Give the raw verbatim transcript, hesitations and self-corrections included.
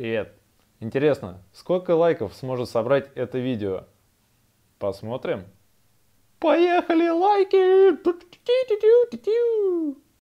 Привет! Интересно, сколько лайков сможет собрать это видео? Посмотрим. Поехали лайки!